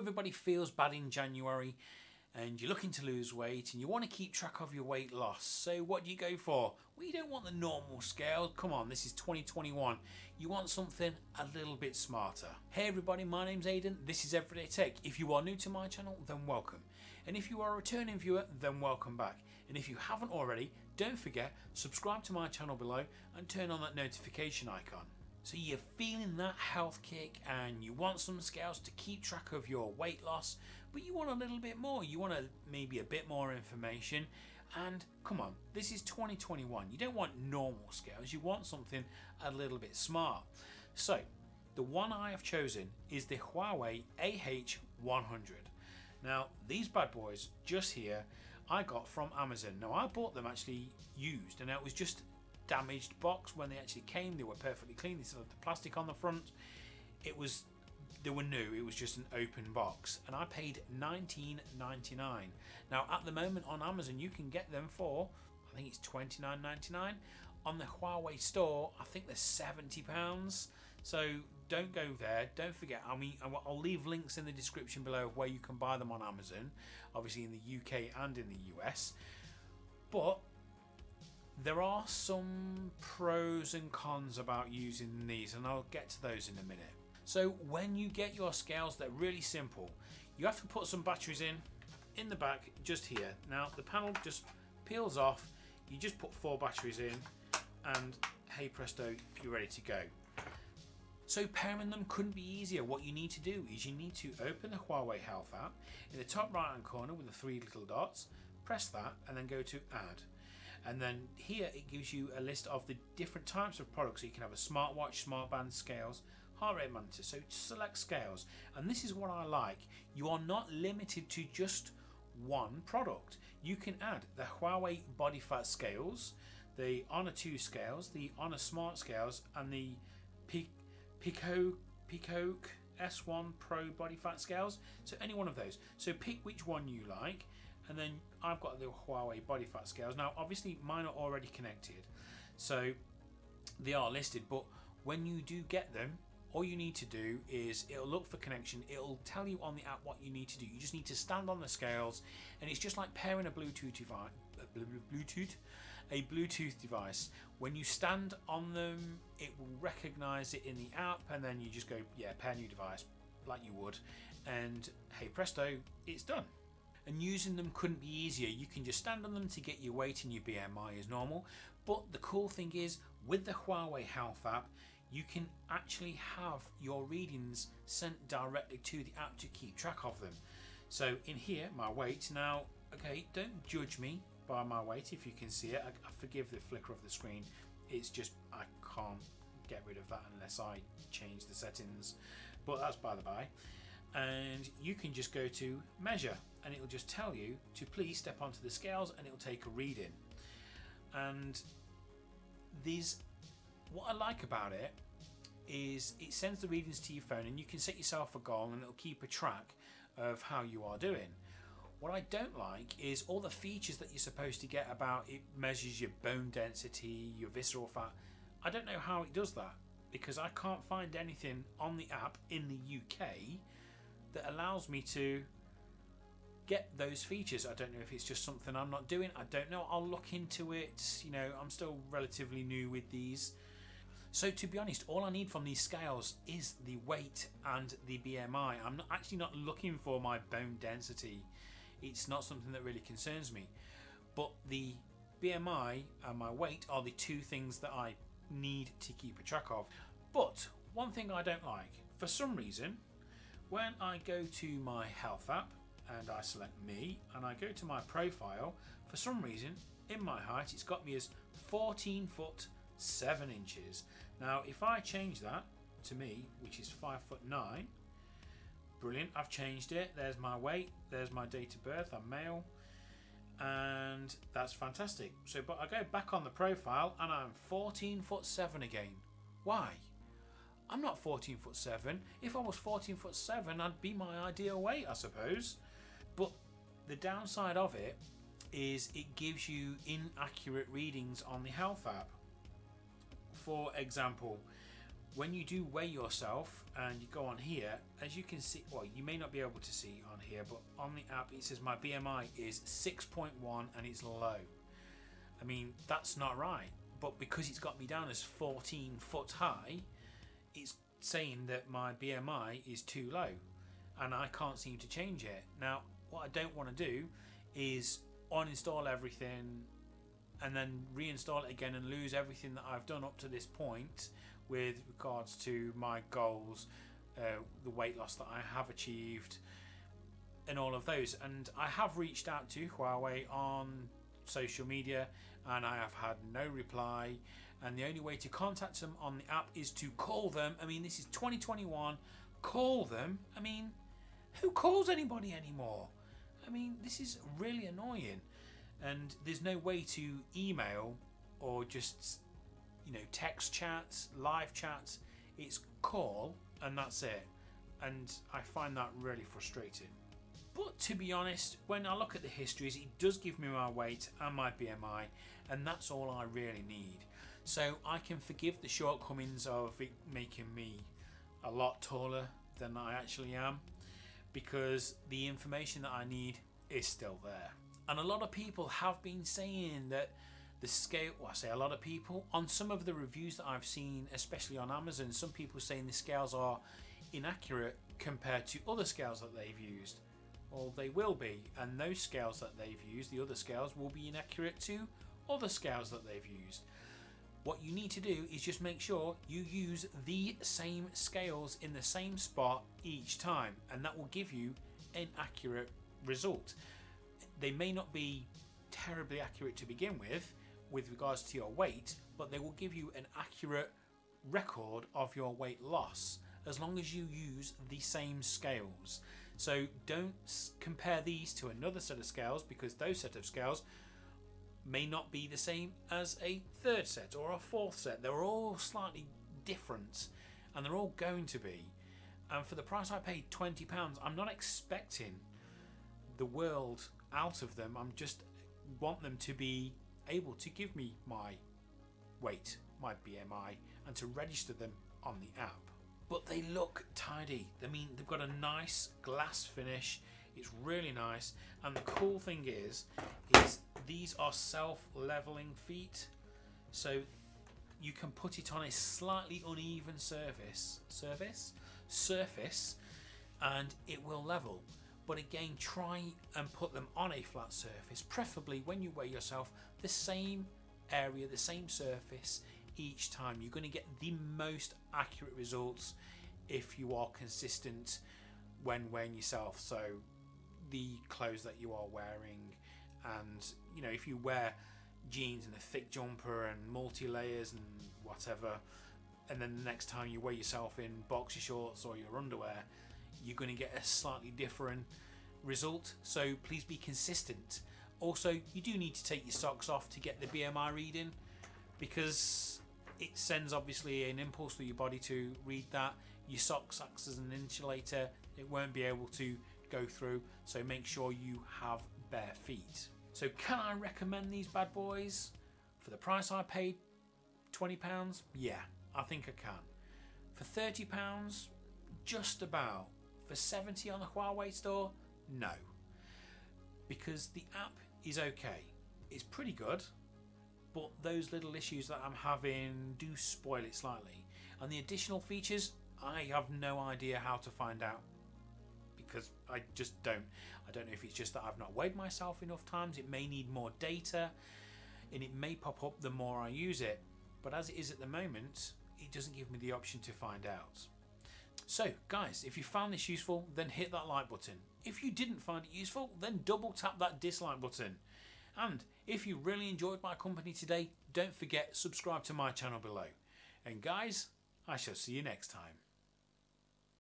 everybody feels bad in January and you're looking to lose weight and you want to keep track of your weight loss. So what do you go for? Well, you don't want the normal scale. Come on, this is 2021. You want something a little bit smarter. Hey everybody, my name's Aidan. This is Everyday Tech. If you are new to my channel, then welcome. And if you are a returning viewer, then welcome back. And if you haven't already, don't forget, subscribe to my channel below and turn on that notification icon. So you're feeling that health kick and you want some scales to keep track of your weight loss, but you want a little bit more. You want maybe a bit more information. And come on, this is 2021. You don't want normal scales. You want something a little bit smart. So the one I have chosen is the Huawei AH100. Now these bad boys just here, I got from Amazon. Now I bought them actually used, and it was just damaged box. When they actually came, they were perfectly clean. They still had the plastic on the front. They were new. It was just an open box, and I paid $19.99. Now at the moment on Amazon, you can get them for, I think it's $29.99. On the Huawei store, I think they're £70. So don't go there. Don't forget, I mean, I'll leave links in the description below of where you can buy them on Amazon, obviously in the UK and in the US. But there are some pros and cons about using these, and I'll get to those in a minute. So when you get your scales, they're really simple. You have to put some batteries in the back just here. Now the panel just peels off. You just put 4 batteries in and hey presto, you're ready to go. So pairing them couldn't be easier. What you need to do is you need to open the Huawei Health app in the top right hand corner with the 3 little dots, press that and then go to add. And then here it gives you a list of the different types of products. So you can have a smartwatch, smartband, scales, heart rate monitor. So select scales. And this is what I like. You are not limited to just one product. You can add the Huawei body fat scales, the Honor 2 scales, the Honor smart scales, and the Picoke S1 Pro body fat scales. So any one of those. So pick which one you like, and then I've got the Huawei body fat scales. Now obviously mine are already connected, so they are listed, but when you do get them, all you need to do is it'll look for connection. It'll tell you on the app what you need to do. You just need to stand on the scales, and it's just like pairing a Bluetooth device. A Bluetooth device. When you stand on them, it will recognize it in the app, and then you just go, yeah, pair new device, like you would, and hey presto, it's done. And using them couldn't be easier. You can just stand on them to get your weight and your BMI as normal. But the cool thing is, with the Huawei Health app, you can actually have your readings sent directly to the app to keep track of them. So in here, my weight. Now, okay, don't judge me by my weight if you can see it. I forgive the flicker of the screen. It's just, I can't get rid of that unless I change the settings, but that's by the by. And you can just go to measure, and it'll just tell you to please step onto the scales, and it'll take a reading. And these, what I like about it is it sends the readings to your phone, and you can set yourself a goal and it'll keep a track of how you are doing. What I don't like is all the features that you're supposed to get about it. Measures your bone density, your visceral fat. I don't know how it does that, because I can't find anything on the app in the UK that allows me to get those features. I don't know if it's just something I'm not doing. I don't know. I'll look into it. You know, I'm still relatively new with these. So to be honest, all I need from these scales is the weight and the BMI. I'm actually not looking for my bone density. It's not something that really concerns me. But the BMI and my weight are the 2 things that I need to keep a track of. But one thing I don't like, for some reason, when I go to my health app and I select me and I go to my profile, for some reason in my height it's got me as 14 foot 7 inches. Now if I change that to me, which is 5'9", brilliant, I've changed it. There's my weight, there's my date of birth, I'm male, and that's fantastic. So but I go back on the profile and I'm 14'7" again. Why? I'm not 14'7". If I was 14'7", I'd be my ideal weight, I suppose. But the downside of it is it gives you inaccurate readings on the health app. For example, when you do weigh yourself and you go on here, as you can see, well, you may not be able to see on here, but on the app it says my BMI is 6.1 and it's low. I mean, that's not right, but because it's got me down as 14 foot high, it's saying that my BMI is too low and I can't seem to change it. Now, what I don't want to do is uninstall everything and then reinstall it again and lose everything that I've done up to this point with regards to my goals, the weight loss that I have achieved and all of those. And I have reached out to Huawei on social media and I have had no reply, and the only way to contact them on the app is to call them. I mean, this is 2021, call them. I mean, who calls anybody anymore? I mean, this is really annoying. And there's no way to email or just, you know, text chats, live chats. It's call and that's it. And I find that really frustrating. But to be honest, when I look at the histories, it does give me my weight and my BMI, and that's all I really need. So I can forgive the shortcomings of it making me a lot taller than I actually am, because the information that I need is still there. And a lot of people have been saying that the scale, well, I say a lot of people, on some of the reviews that I've seen, especially on Amazon, some people saying the scales are inaccurate compared to other scales that they've used. Well, they will be, and those scales that they've used, the other scales, will be inaccurate to other scales that they've used. What you need to do is just make sure you use the same scales in the same spot each time, and that will give you an accurate result. They may not be terribly accurate to begin with regards to your weight, but they will give you an accurate record of your weight loss, as long as you use the same scales. So don't compare these to another set of scales, because those set of scales may not be the same as a third set or a fourth set. They're all slightly different, and they're all going to be. And for the price I paid, £20, I'm not expecting the world out of them. I'm just want them to be able to give me my weight, my BMI, and to register them on the app. But they look tidy. I mean, they've got a nice glass finish. It's really nice. And the cool thing is these are self-leveling feet. So you can put it on a slightly uneven surface, and it will level. But again, try and put them on a flat surface, preferably when you weigh yourself, the same area, the same surface each time. You're going to get the most accurate results if you are consistent when weighing yourself. So the clothes that you are wearing, and you know, if you wear jeans and a thick jumper and multi-layers and whatever, and then the next time you weigh yourself in boxer shorts or your underwear, you're going to get a slightly different result. So please be consistent. Also, you do need to take your socks off to get the BMI reading, because it sends obviously an impulse through your body to read that. Your socks acts as an insulator, it won't be able to go through, so make sure you have bare feet. So can I recommend these bad boys? For the price I paid, £20, yeah, I think I can. For £30, just about. For £70 on the Huawei store, no. Because the app is okay, it's pretty good, but those little issues that I'm having do spoil it slightly. And the additional features, I have no idea how to find out, because I just don't. I don't know if it's just that I've not weighed myself enough times. It may need more data, and it may pop up the more I use it. But as it is at the moment, it doesn't give me the option to find out. So guys, if you found this useful, then hit that like button. If you didn't find it useful, then double tap that dislike button. And if you really enjoyed my company today, don't forget, subscribe to my channel below. And guys, I shall see you next time.